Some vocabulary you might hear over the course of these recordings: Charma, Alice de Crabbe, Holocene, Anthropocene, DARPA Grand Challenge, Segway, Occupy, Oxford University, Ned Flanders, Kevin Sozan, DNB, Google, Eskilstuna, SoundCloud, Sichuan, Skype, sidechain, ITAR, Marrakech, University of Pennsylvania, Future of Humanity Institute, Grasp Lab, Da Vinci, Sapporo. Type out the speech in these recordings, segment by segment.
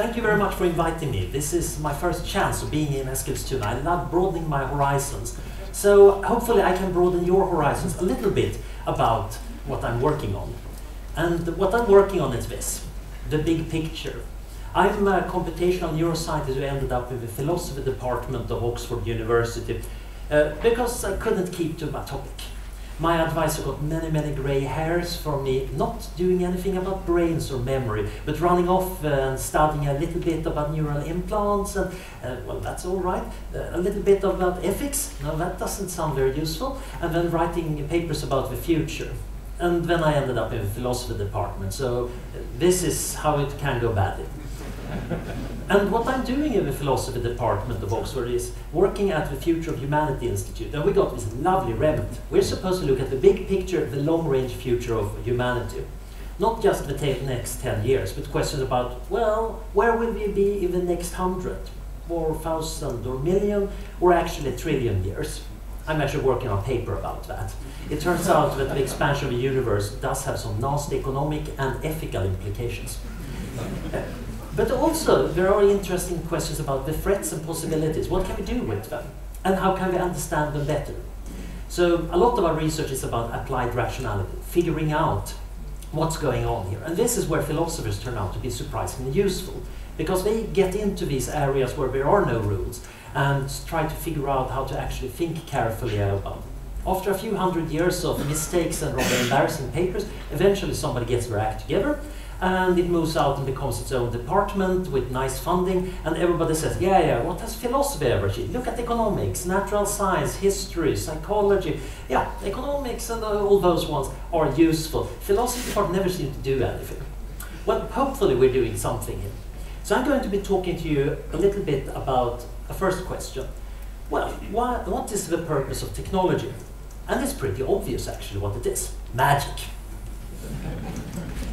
Thank you very much for inviting me. This is my first chance of being in Eskilstuna. I love broadening my horizons. So hopefully I can broaden your horizons a little bit about what I'm working on. And what I'm working on is this, the big picture. I'm a computational neuroscientist who ended up in the philosophy department of Oxford University because I couldn't keep to my topic. My advisor got many, many gray hairs from me not doing anything about brains or memory, but running off and studying a little bit about neural implants and, well, that's all right. A little bit about ethics, no, that doesn't sound very useful. And then writing papers about the future. And then I ended up in the philosophy department, so this is how it can go badly. And what I'm doing in the philosophy department of Oxford is working at the Future of Humanity Institute. And we got this lovely remit. We're supposed to look at the big picture, the long-range future of humanity. Not just the next 10 years, but questions about, well, where will we be in the next 100, or 1,000, or million, or actually a trillion years? I'm actually working on a paper about that. It turns out that the expansion of the universe does have some nasty economic and ethical implications. But also, there are interesting questions about the threats and possibilities. What can we do with them? And how can we understand them better? So a lot of our research is about applied rationality, figuring out what's going on here. And this is where philosophers turn out to be surprisingly useful, because they get into these areas where there are no rules and try to figure out how to actually think carefully about them. After a few hundred years of mistakes and rather embarrassing papers, eventually somebody gets their act together, and it moves out and becomes its own department with nice funding, and everybody says, yeah, yeah, what has philosophy ever achieved? Look at economics, natural science, history, psychology. Yeah, economics and all those ones are useful. Philosophy part never seems to do anything. Well, hopefully we're doing something here. So I'm going to be talking to you a little bit about a first question. Well, what is the purpose of technology? And it's pretty obvious, actually, what it is. Magic.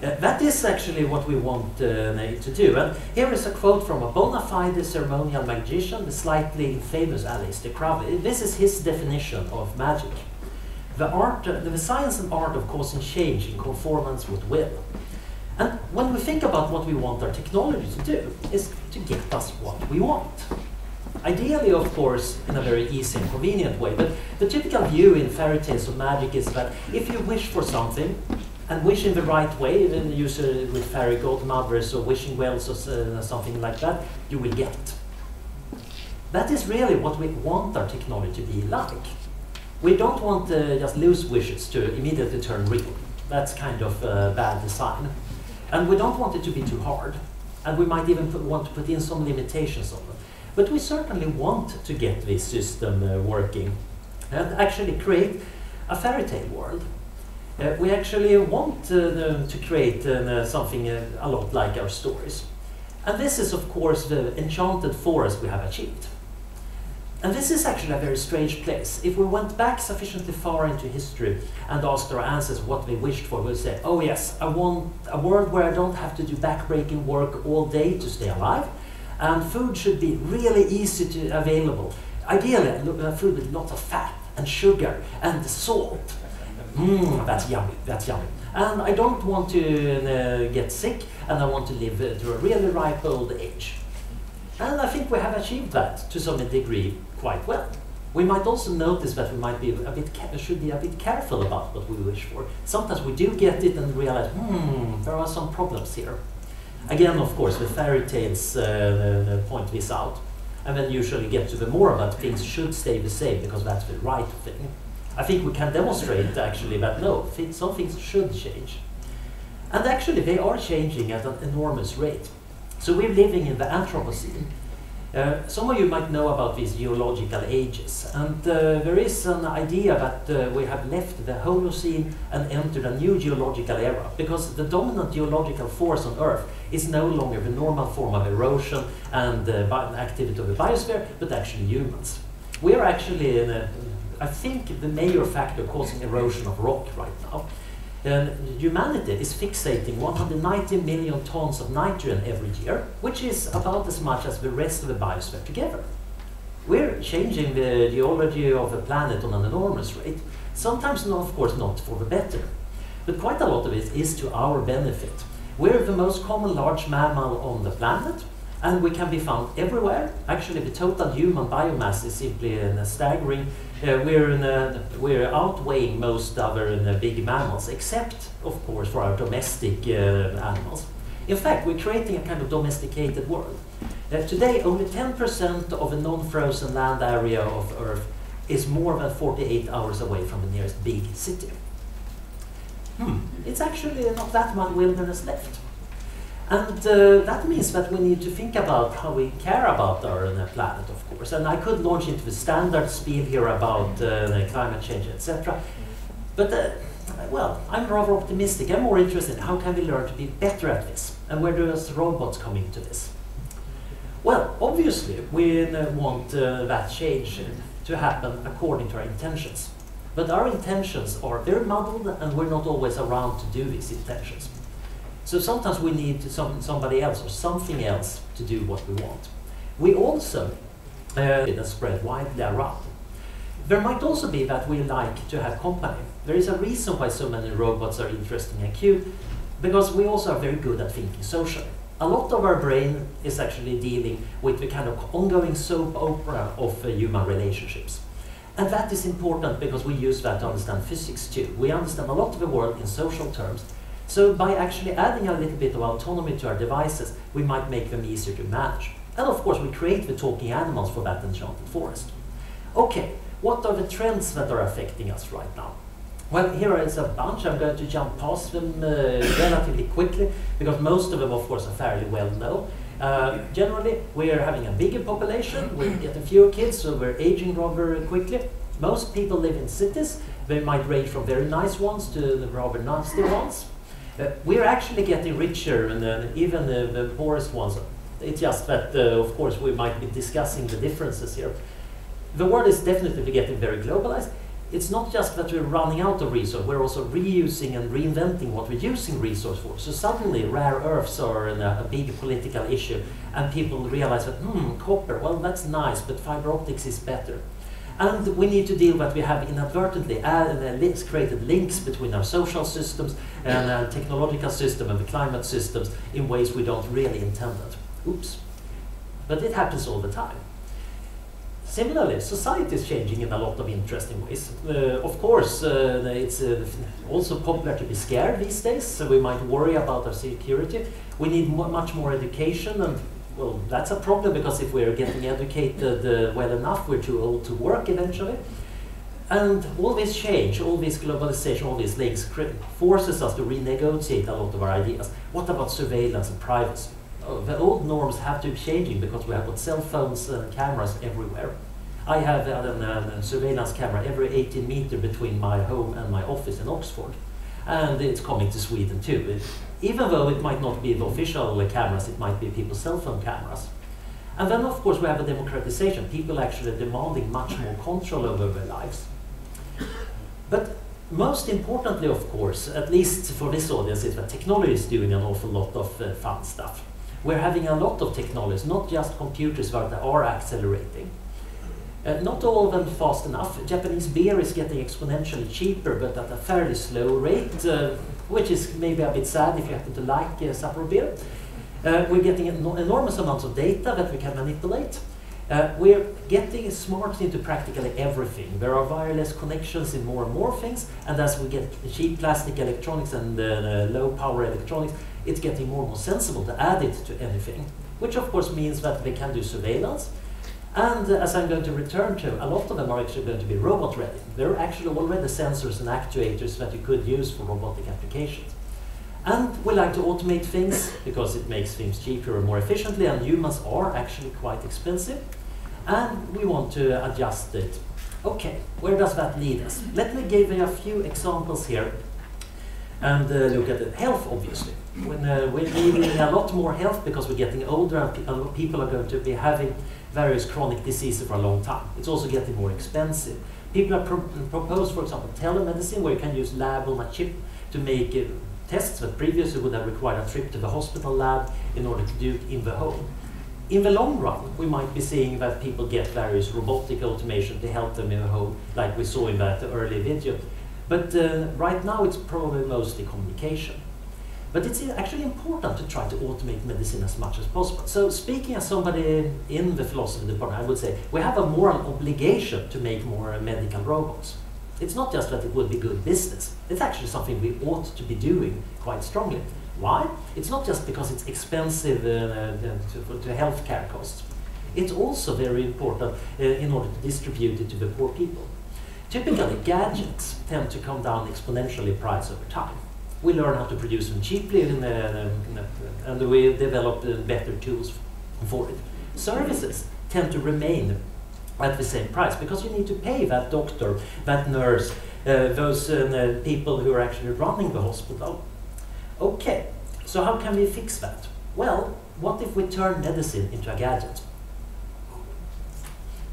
That is actually what we want to do. And here is a quote from a bona fide ceremonial magician, the slightly famous Alice de Crabbe. This is his definition of magic. The science and art of causing change in conformance with will. And when we think about what we want our technology to do, is to get us what we want. Ideally, of course, in a very easy and convenient way, but the typical view in fairy tales of magic is that if you wish for something, and wish in the right way, even usually with fairy godmothers or wishing wells or something like that, you will get it. That is really what we want our technology to be like. We don't want just loose wishes to immediately turn real. That's kind of bad design. And we don't want it to be too hard. And we might even want to put in some limitations on it. But we certainly want to get this system working and actually create a fairy tale world. We actually want to create something a lot like our stories. And this is, of course, the enchanted forest we have achieved. And this is actually a very strange place. If we went back sufficiently far into history and asked our ancestors what they wished for, we'd say, oh yes, I want a world where I don't have to do backbreaking work all day to stay alive. And food should be really easy to available. Ideally, food with lots of fat and sugar and salt. That's yummy, that's yummy. And I don't want to get sick, and I want to live to a really ripe old age. And I think we have achieved that to some degree quite well. We might also notice that we might be should be a bit careful about what we wish for. Sometimes we do get it and realize, there are some problems here. Again, of course, the fairy tales point this out, and then usually get to the moral that things should stay the same because that's the right thing. I think we can demonstrate, actually, that no, some things should change. And actually, they are changing at an enormous rate. So we're living in the Anthropocene. Some of you might know about these geological ages. And there is an idea that we have left the Holocene and entered a new geological era, because the dominant geological force on Earth is no longer the normal form of erosion and activity of the biosphere, but actually humans. We are actually in a I think the major factor causing erosion of rock right now. Humanity is fixating 190 million tons of nitrogen every year, which is about as much as the rest of the biosphere together. We're changing the geology of the planet on an enormous rate, sometimes, of course, not for the better. But quite a lot of it is to our benefit. We're the most common large mammal on the planet, and we can be found everywhere. Actually, the total human biomass is simply staggering. We're outweighing most other big mammals, except, of course, for our domestic animals. In fact, we're creating a kind of domesticated world. Today, only 10% of the non-frozen land area of Earth is more than 48 hours away from the nearest big city. It's actually not that much wilderness left. And that means that we need to think about how we care about our planet, of course. And I could launch into the standard spiel here about climate change, etc. But, well, I'm rather optimistic. I'm more interested in how can we learn to be better at this? And where does robots come into this? Well, obviously, we want that change to happen according to our intentions. But our intentions are very muddled, and we're not always around to do these intentions. So sometimes we need somebody else or something else to do what we want. We also spread widely around. There might also be that we like to have company. There is a reason why so many robots are interesting and cute, because we also are very good at thinking socially. A lot of our brain is actually dealing with the kind of ongoing soap opera of human relationships. And that is important because we use that to understand physics too. We understand a lot of the world in social terms. So by actually adding a little bit of autonomy to our devices, we might make them easier to manage. And of course, we create the talking animals for that enchanted forest. Okay, what are the trends that are affecting us right now? Well, here is a bunch. I'm going to jump past them relatively quickly, because most of them, of course, are fairly well known. Generally, we are having a bigger population. We're getting fewer kids, so we're aging rather quickly. Most people live in cities. They might range from very nice ones to the rather nasty ones. We're actually getting richer, and even the poorest ones. It's just that, of course, we might be discussing the differences here. The world is definitely getting very globalized. It's not just that we're running out of resource, we're also reusing and reinventing what we're using resource for. So suddenly, rare earths are a big political issue, and people realize that, copper, well, that's nice, but fiber optics is better. And we need to deal with that we have inadvertently created links between our social systems and our technological system and the climate systems in ways we don't really intend it. Oops. But it happens all the time. Similarly, society is changing in a lot of interesting ways. Of course, it's also popular to be scared these days, so we might worry about our security. We need much more education, and well, that's a problem, because if we're getting educated well enough, we're too old to work eventually. And all this change, all this globalization, all these links forces us to renegotiate a lot of our ideas. What about surveillance and privacy? Oh, the old norms have to be changing because we have got cell phones and cameras everywhere. I have a surveillance camera every 18 meters between my home and my office in Oxford. And it's coming to Sweden too. Even though it might not be the official cameras, it might be people's cell phone cameras. And then, of course, we have a democratization. People actually demanding much more control over their lives. But most importantly, of course, at least for this audience, is that technology is doing an awful lot of fun stuff. We're having a lot of technologies, not just computers, but they are accelerating. Not all of them fast enough. Japanese beer is getting exponentially cheaper, but at a fairly slow rate, which is maybe a bit sad if you happen to like Sapporo beer. We're getting enormous amounts of data that we can manipulate. We're getting smart into practically everything. There are wireless connections in more and more things, and as we get cheap plastic electronics and low power electronics, it's getting more and more sensible to add it to anything, which of course means that they can do surveillance. And as I'm going to return to, a lot of them are actually going to be robot ready. There are actually already sensors and actuators that you could use for robotic applications. And we like to automate things because it makes things cheaper and more efficiently, and humans are actually quite expensive. And we want to adjust it. Okay, where does that lead us? Let me give you a few examples here. And look at the health, obviously. When we're needing a lot more health because we're getting older, and people are going to be having various chronic diseases for a long time. It's also getting more expensive. People have proposed, for example, telemedicine, where you can use lab on a chip to make tests that previously would have required a trip to the hospital lab in order to do it in the home. In the long run, we might be seeing that people get various robotic automation to help them in the home, like we saw in that early video. But right now, it's probably mostly communication. But it's actually important to try to automate medicine as much as possible. So speaking as somebody in the philosophy department, I would say we have a moral obligation to make more medical robots. It's not just that it would be good business. It's actually something we ought to be doing quite strongly. Why? It's not just because it's expensive to healthcare costs. It's also very important in order to distribute it to the poor people. Typically, gadgets tend to come down exponentially price over time. We learn how to produce them cheaply and we develop better tools for it. Services tend to remain at the same price because you need to pay that doctor, that nurse, those people who are actually running the hospital. Okay, so how can we fix that? Well, what if we turn medicine into a gadget?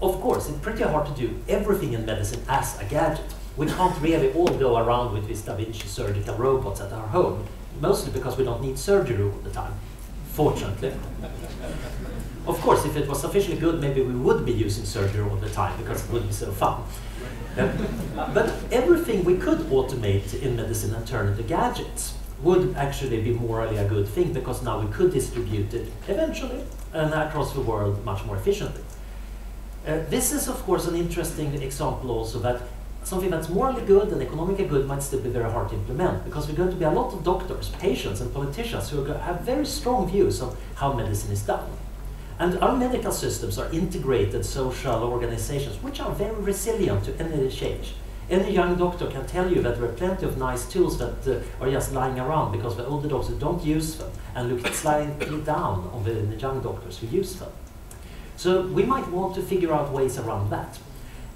Of course, it's pretty hard to do everything in medicine as a gadget. We can't really all go around with these Da Vinci surgical robots at our home, mostly because we don't need surgery all the time, fortunately. Of course, if it was sufficiently good, maybe we would be using surgery all the time because it would be so fun. But everything we could automate in medicine and turn into gadgets would actually be morally a good thing because now we could distribute it eventually and across the world much more efficiently. This is, of course, an interesting example also that something that's morally good and economically good might still be very hard to implement because we're going to be a lot of doctors, patients, and politicians who have very strong views on how medicine is done. And our medical systems are integrated social organizations which are very resilient to any change. Any young doctor can tell you that there are plenty of nice tools that are just lying around because the older doctors don't use them and look slightly down on the young doctors who use them. So we might want to figure out ways around that.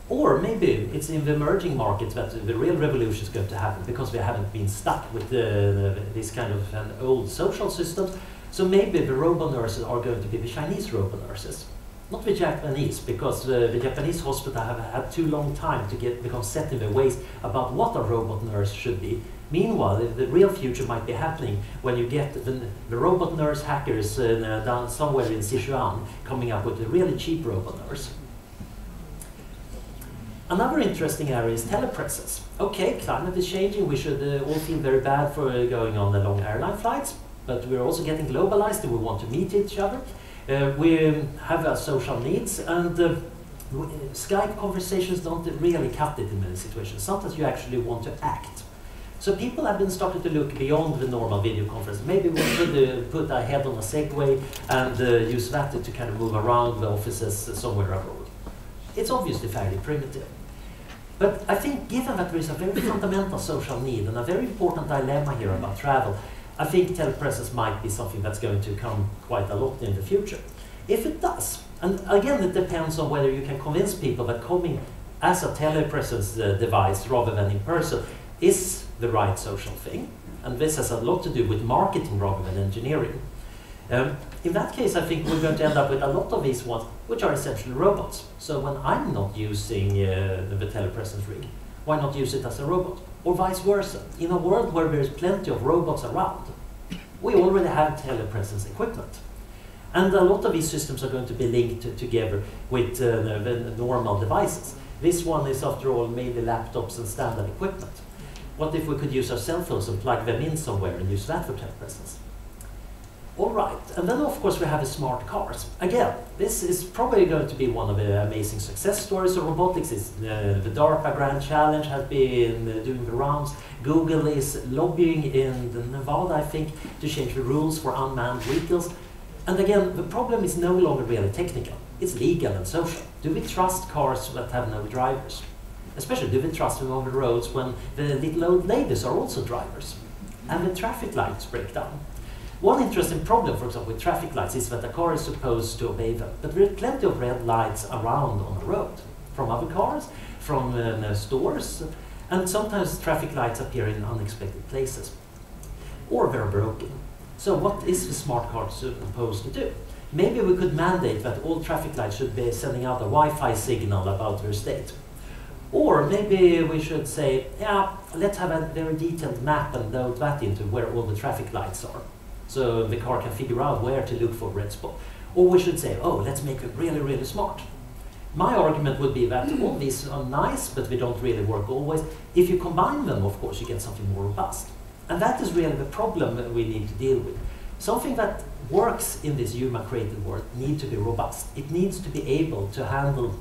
Or maybe it's in the emerging markets that the real revolution is going to happen because we haven't been stuck with this kind of an old social system. So maybe the robo nurses are going to be the Chinese robo nurses, not the Japanese, because the Japanese hospital have had too long time to become set in their ways about what a robot nurse should be. Meanwhile, the real future might be happening when you get the robot nurse hackers down somewhere in Sichuan coming up with a really cheap robot nurse. Another interesting area is telepresence. Okay, climate is changing, we should all feel very bad for going on the long airline flights, but we're also getting globalized and we want to meet each other. We have our social needs and Skype conversations don't really cut it in many situations. Sometimes you actually want to act. So people have been starting to look beyond the normal video conference. Maybe we should put our head on a Segway and use that to kind of move around the offices somewhere abroad. It's obviously fairly primitive. But I think given that there is a very fundamental social need and a very important dilemma here about travel, I think telepresence might be something that's going to come quite a lot in the future. If it does, and again it depends on whether you can convince people that coming as a telepresence device rather than in person is the right social thing, and this has a lot to do with marketing rather than engineering. In that case, I think we're going to end up with a lot of these ones which are essentially robots. So when I'm not using the telepresence rig, why not use it as a robot? Or vice versa. In a world where there's plenty of robots around, we already have telepresence equipment. And a lot of these systems are going to be linked together with the normal devices. This one is, after all, mainly laptops and standard equipment. What if we could use our cell phones and plug them in somewhere and use that for telepresence? All right, and then of course we have the smart cars. Again, this is probably going to be one of the amazing success stories of robotics. The DARPA Grand Challenge has been doing the rounds. Google is lobbying in Nevada, I think, to change the rules for unmanned vehicles. And again, the problem is no longer really technical. It's legal and social. Do we trust cars that have no drivers? Especially do we trust them on the roads when the little old ladies are also drivers and the traffic lights break down? One interesting problem, for example, with traffic lights is that a car is supposed to obey them, but there are plenty of red lights around on the road, from other cars, from stores, and sometimes traffic lights appear in unexpected places, or they're broken. So what is the smart car supposed to do? Maybe we could mandate that all traffic lights should be sending out a Wi-Fi signal about their state. Or maybe we should say, yeah, let's have a very detailed map and load that into where all the traffic lights are, so the car can figure out where to look for a red spot. Or we should say, oh, let's make it really, really smart. My argument would be that all these are nice, but they don't really work always. If you combine them, of course, you get something more robust. And that is really the problem that we need to deal with. Something that works in this human-created world needs to be robust. It needs to be able to handle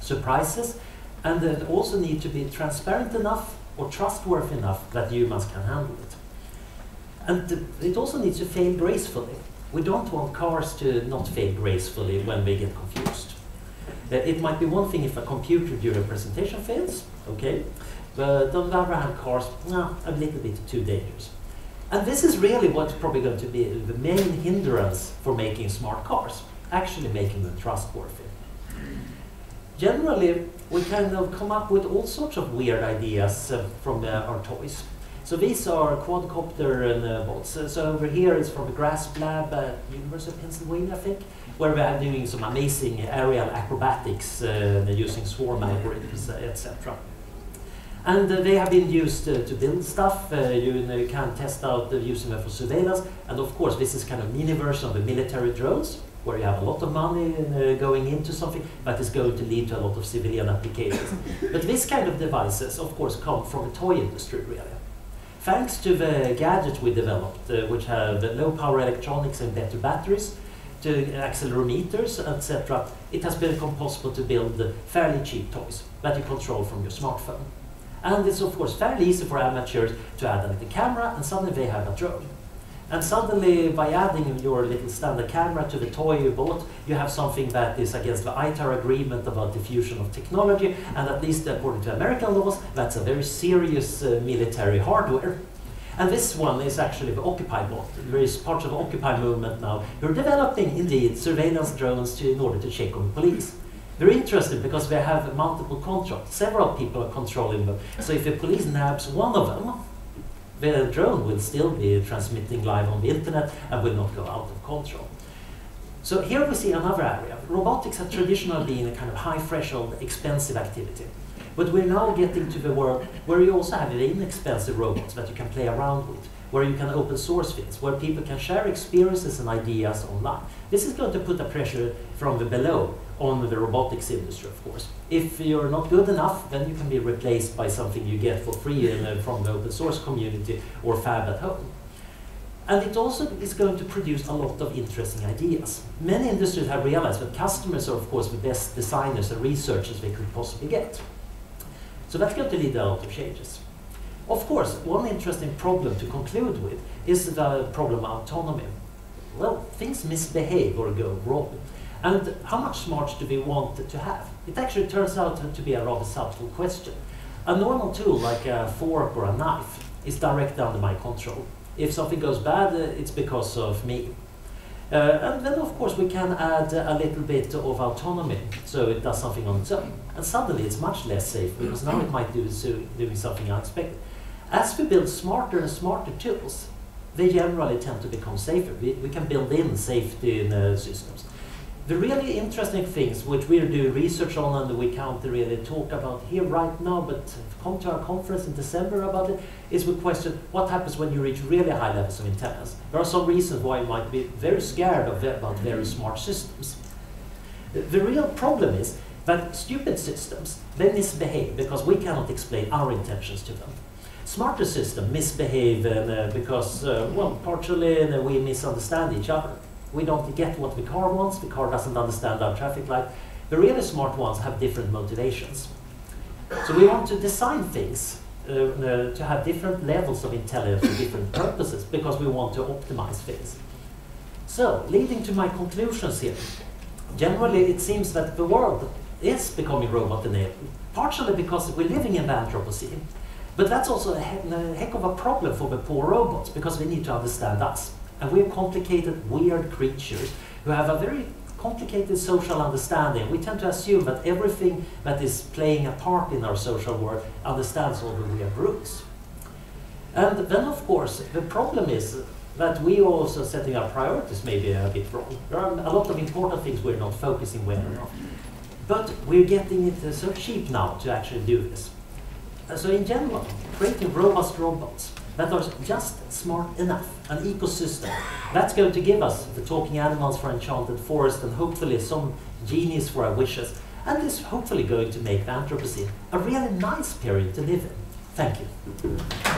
surprises, and it also needs to be transparent enough or trustworthy enough that humans can handle it. And it also needs to fail gracefully. We don't want cars to not fail gracefully when they get confused. It might be one thing if a computer during a presentation fails, okay? But on the other hand, cars are a little bit too dangerous. And this is really what's probably going to be the main hindrance for making smart cars, actually making them trustworthy. Generally, we kind of come up with all sorts of weird ideas from our toys. So these are quadcopter and bots. So over here is from the Grasp Lab at University of Pennsylvania, I think, where we are doing some amazing aerial acrobatics using swarm algorithms, etc. And they have been used to build stuff. You can test out using them for surveillance. And of course, this is kind of mini version of the military drones, where you have a lot of money going into something that is going to lead to a lot of civilian applications. But this kind of devices, of course, come from the toy industry, really. Thanks to the gadgets we developed, which have low power electronics and better batteries, to accelerometers, etc., it has become possible to build fairly cheap toys that you control from your smartphone. And it's, of course, fairly easy for amateurs to add a little camera, and suddenly they have a drone. And suddenly, by adding your little standard camera to the toy you bought, you have something that is against the ITAR agreement about diffusion of technology, and at least according to American laws, that's a very serious military hardware. And this one is actually the Occupy bot. There is part of the Occupy movement now. You're developing, indeed, surveillance drones in order to check on police. They're interesting because they have multiple contracts. Several people are controlling them. So if the police nabs one of them, the drone will still be transmitting live on the internet and will not go out of control. So here we see another area. Robotics have traditionally been a kind of high threshold, expensive activity. But we're now getting to the world where you also have the inexpensive robots that you can play around with, where you can open source things, where people can share experiences and ideas online. This is going to put a pressure from the below on the robotics industry, of course. If you're not good enough, then you can be replaced by something you get for free from the open source community or fab at home. And it also is going to produce a lot of interesting ideas. Many industries have realized that customers are, of course, the best designers and researchers they could possibly get. So that's going to lead to a lot of changes. Of course, one interesting problem to conclude with is the problem of autonomy. Well, things misbehave or go wrong. And how much smarts do we want to have? It actually turns out to be a rather subtle question. A normal tool like a fork or a knife is directly under my control. If something goes bad, it's because of me. And then, of course, we can add a little bit of autonomy, so it does something on its own. And suddenly it's much less safe, because now it might do something unexpected. As we build smarter and smarter tools, they generally tend to become safer. We can build in safety in systems. The really interesting things which we're doing research on and we can't really talk about here right now, but come to our conference in December about it, is we question what happens when you reach really high levels of intelligence. There are some reasons why you might be very scared about very smart systems. The real problem is that stupid systems, they misbehave because we cannot explain our intentions to them. Smarter systems misbehave because, well, partially we misunderstand each other. We don't get what the car wants, the car doesn't understand our traffic light. The really smart ones have different motivations. So we want to design things to have different levels of intelligence for different purposes because we want to optimize things. So, leading to my conclusions here. Generally, it seems that the world is becoming robot-enabled, partially because we're living in the Anthropocene. But that's also a heck of a problem for the poor robots because they need to understand us. And we're complicated, weird creatures who have a very complicated social understanding. We tend to assume that everything that is playing a part in our social world understands all the weird rules. And then, of course, the problem is that we are also setting our priorities maybe a bit wrong. There are a lot of important things we're not focusing well enough. But we're getting it so cheap now to actually do this. So in general, creating robust robots that are just smart enough, an ecosystem. That's going to give us the talking animals for Enchanted Forest and hopefully some genies for our wishes. And it's hopefully going to make the Anthropocene a really nice period to live in. Thank you.